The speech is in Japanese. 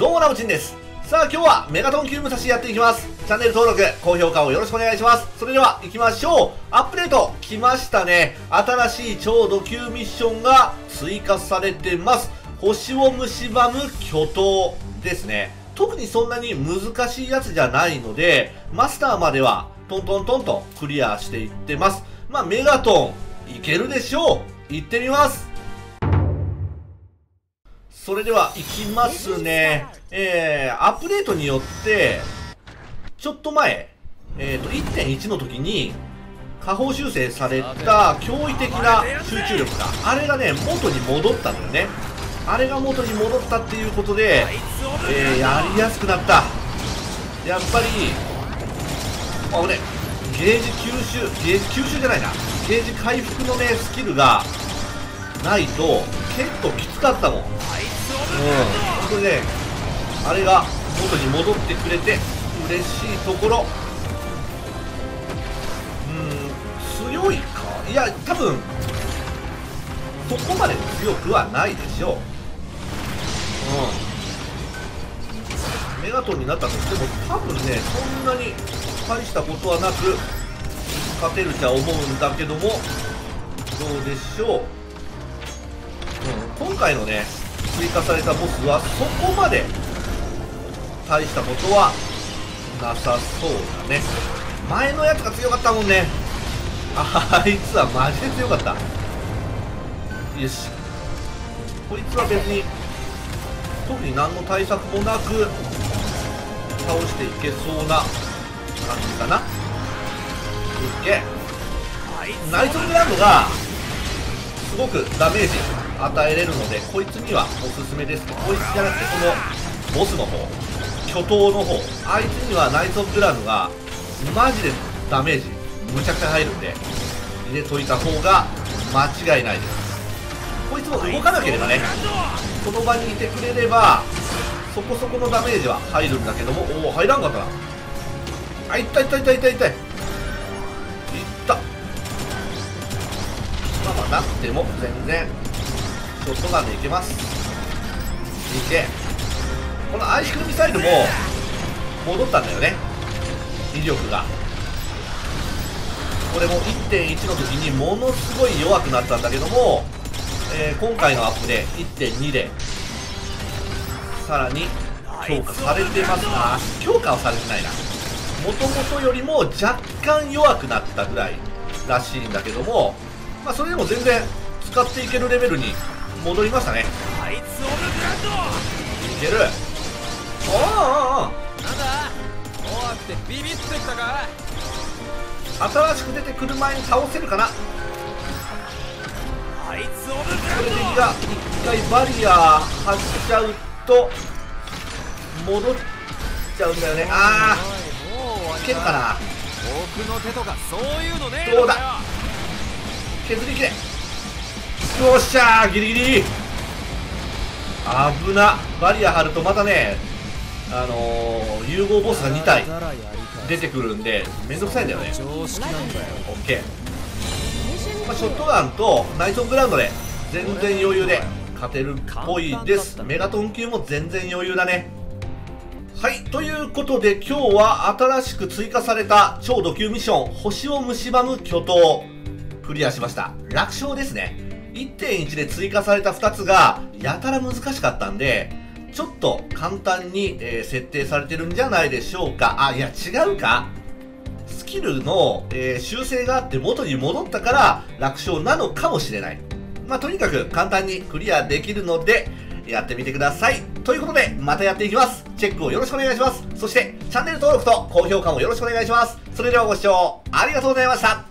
どうもラムチンです。さあ今日はメガトン級武蔵やっていきます。チャンネル登録、高評価をよろしくお願いします。それでは行きましょう。アップデート来ましたね。新しい超ド級ミッションが追加されてます。星を蝕む巨塔ですね。特にそんなに難しいやつじゃないので、マスターまではトントントンとクリアしていってます。まあメガトンいけるでしょう。行ってみます。それでは行きますね。アップデートによって、ちょっと前、1.1 の時に、下方修正された驚異的な集中力が、あれがね、元に戻ったんだよね。あれが元に戻ったっていうことで、やりやすくなった。やっぱり、あ、俺、ゲージ回復のね、スキルがないと、結構きつかったもん。これね、あれが元に戻ってくれて嬉しいところ。強いか、いや多分そこまで強くはないでしょう。メガトンになったとしても多分ね、そんなに大したことはなく勝てるとは思うんだけども、どうでしょう。今回のね追加されたボスはそこまで大したことはなさそうだね。前のやつが強かったもんね。あいつはマジで強かった。よし、こいつは別に特に何の対策もなく倒していけそうな感じかな。いけ、ナイトグラムがすごくダメージ与えれるので、こいつにはおすすめです。こいつじゃなくてそのボスの方、巨頭の方、あいつにはナイト・オブ・グラムがマジでダメージむちゃくちゃ入るんで入れといた方が間違いないです。こいつも動かなければね、この場にいてくれればそこそこのダメージは入るんだけども、おお入らんかったなあ。いったいったいったいったいったいった。まあまあなくても全然ショットガンでいけます。いけ。このアイシクルミサイルも戻ったんだよね、威力が。これも 1.1 の時にものすごい弱くなったんだけども、今回のアップで 1.2 でさらに強化されてますな。強化はされてないな。もともとよりも若干弱くなったぐらいらしいんだけども、まあ、それでも全然使っていけるレベルに戻りましたね。いける。おーおーおー、なんだ怖くてビビってきたか。新しく出てくる前に倒せるかな。これで敵が一回バリア発しちゃうと戻っちゃうんだよね。ああいけるかな。どうだ、削りきれ。よっしゃー、ギリギリ。危な。バリア張るとまたね、融合ボスが2体出てくるんでめんどくさいんだよね。 OK、まあ、ショットガンとナイトグラウンドで全然余裕で勝てるっぽいです。メガトン級も全然余裕だね。はい、ということで今日は新しく追加された超ド級ミッション、星を蝕む巨塔クリアしました。楽勝ですね。1.1 で追加された2つがやたら難しかったんで、ちょっと簡単に、設定されてるんじゃないでしょうか。あ、いや違うか。スキルの、修正があって元に戻ったから楽勝なのかもしれない。まあ、とにかく簡単にクリアできるのでやってみてください。ということでまたやっていきます。チェックをよろしくお願いします。そしてチャンネル登録と高評価もよろしくお願いします。それではご視聴ありがとうございました。